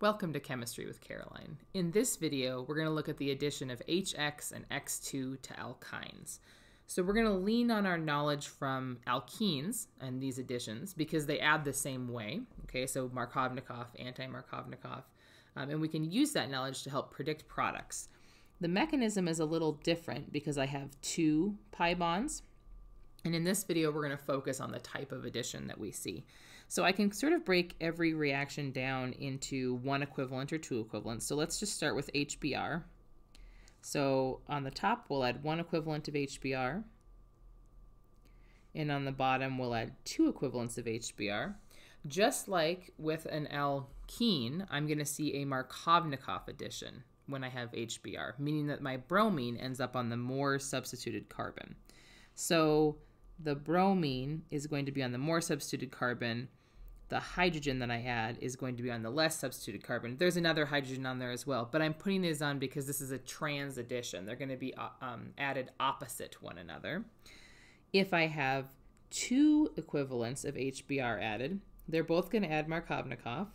Welcome to Chemistry with Caroline. In this video, we're going to look at the addition of HX and X2 to alkynes. So we're going to lean on our knowledge from alkenes and these additions because they add the same way. Okay, so Markovnikov, anti-Markovnikov, and we can use that knowledge to help predict products. The mechanism is a little different because I have two pi bonds. And in this video, we're going to focus on the type of addition that we see. So I can sort of break every reaction down into one equivalent or two equivalents. So let's just start with HBr. So on the top, we'll add one equivalent of HBr. And on the bottom, we'll add two equivalents of HBr. Just like with an alkene, I'm going to see a Markovnikov addition when I have HBr, meaning that my bromine ends up on the more substituted carbon. So the bromine is going to be on the more substituted carbon. The hydrogen that I add is going to be on the less substituted carbon. There's another hydrogen on there as well, but I'm putting these on because this is a trans addition. They're going to be added opposite one another. If I have two equivalents of HBr added, they're both going to add Markovnikov.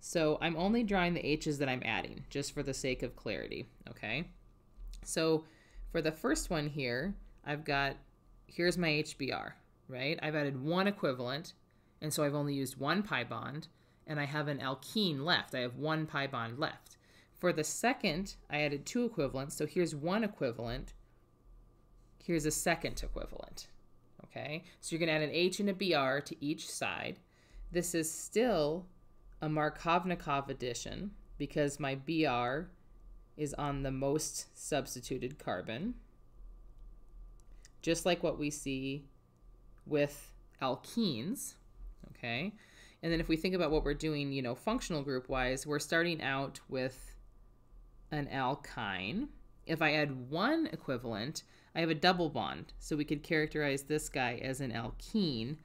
So I'm only drawing the H's that I'm adding, just for the sake of clarity, okay? So for the first one here, I've got, here's my HBr, right? I've added one equivalent, and so I've only used one pi bond, and I have an alkene left. I have one pi bond left. For the second, I added two equivalents, so here's one equivalent. Here's a second equivalent, okay? So you're going to add an H and a Br to each side. This is still a Markovnikov addition because my Br is on the most substituted carbon, just like what we see with alkenes, okay? And then if we think about what we're doing, you know, functional group-wise, we're starting out with an alkyne. If I add one equivalent, I have a double bond, so we could characterize this guy as an alkene.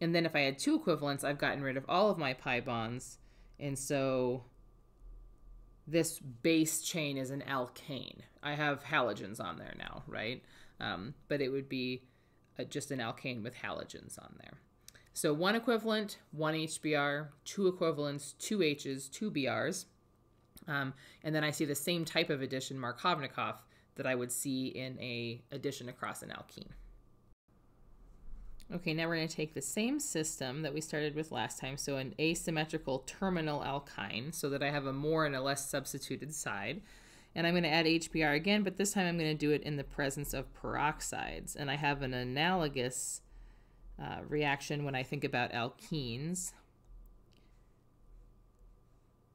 And then if I had two equivalents, I've gotten rid of all of my pi bonds, and so this base chain is an alkane. I have halogens on there now, right? But it would be just an alkane with halogens on there. So one equivalent, one HBr, two equivalents, two H's, two Brs. And then I see the same type of addition, Markovnikov, that I would see in a addition across an alkene. Okay, now we're going to take the same system that we started with last time, so an asymmetrical terminal alkyne, so that I have a more and a less substituted side. And I'm going to add HBr again, but this time I'm going to do it in the presence of peroxides. And I have an analogous reaction when I think about alkenes.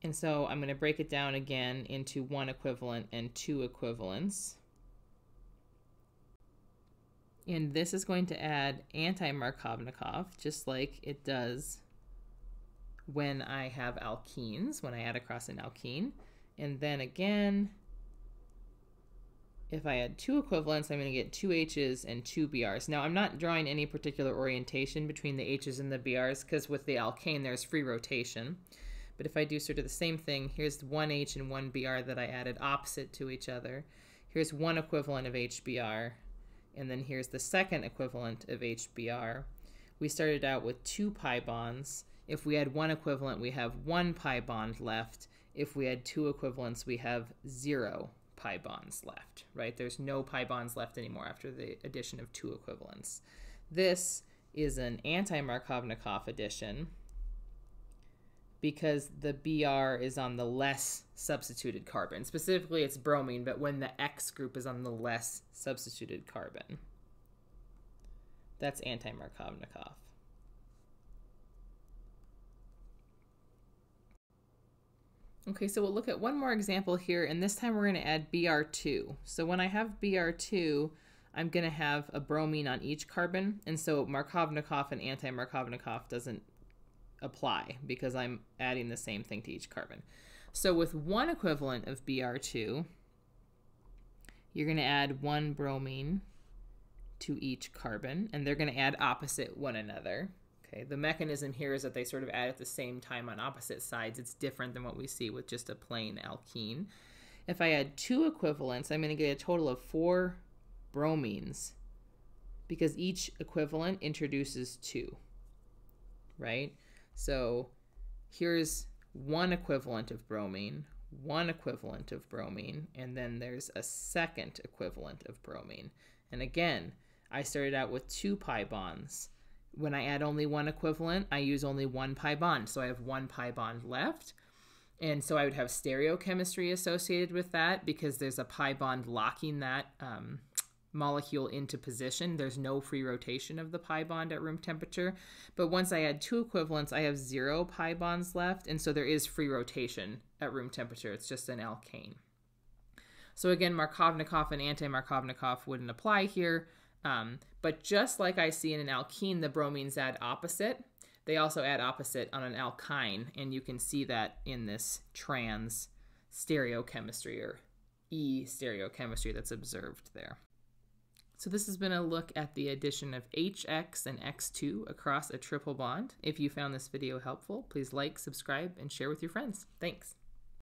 And so I'm going to break it down again into one equivalent and two equivalents. And this is going to add anti-Markovnikov, just like it does when I have alkenes, when I add across an alkene. And then again, if I had two equivalents, I'm going to get two H's and two Br's. Now, I'm not drawing any particular orientation between the H's and the Br's because with the alkane, there's free rotation. But if I do sort of the same thing, here's one H and one Br that I added opposite to each other. Here's one equivalent of HBr, and then here's the second equivalent of HBr. We started out with two pi bonds. If we had one equivalent, we have one pi bond left. If we had two equivalents, we have zero pi bonds left, right? There's no pi bonds left anymore after the addition of two equivalents. This is an anti-Markovnikov addition because the Br is on the less substituted carbon. Specifically, it's bromine, but when the X group is on the less substituted carbon, that's anti-Markovnikov. Okay, so we'll look at one more example here, and this time we're going to add Br2. So when I have Br2, I'm going to have a bromine on each carbon, and so Markovnikov and anti-Markovnikov doesn't apply because I'm adding the same thing to each carbon. So with one equivalent of Br2, you're going to add one bromine to each carbon, and they're going to add opposite one another. Okay, the mechanism here is that they sort of add at the same time on opposite sides. It's different than what we see with just a plain alkene. If I add two equivalents, I'm going to get a total of four bromines because each equivalent introduces two, right? So here's one equivalent of bromine, one equivalent of bromine, and then there's a second equivalent of bromine. And again, I started out with 2 pi bonds. When I add only one equivalent, I use only 1 pi bond. So I have 1 pi bond left. And so I would have stereochemistry associated with that because there's a pi bond locking that molecule into position. There's no free rotation of the pi bond at room temperature. But once I add 2 equivalents, I have 0 pi bonds left. And so there is free rotation at room temperature. It's just an alkane. So again, Markovnikov and anti-Markovnikov wouldn't apply here. But just like I see in an alkene, the bromines add opposite. They also add opposite on an alkyne, and you can see that in this trans stereochemistry or E stereochemistry that's observed there. So this has been a look at the addition of HX and X2 across a triple bond. If you found this video helpful, please like, subscribe, and share with your friends. Thanks.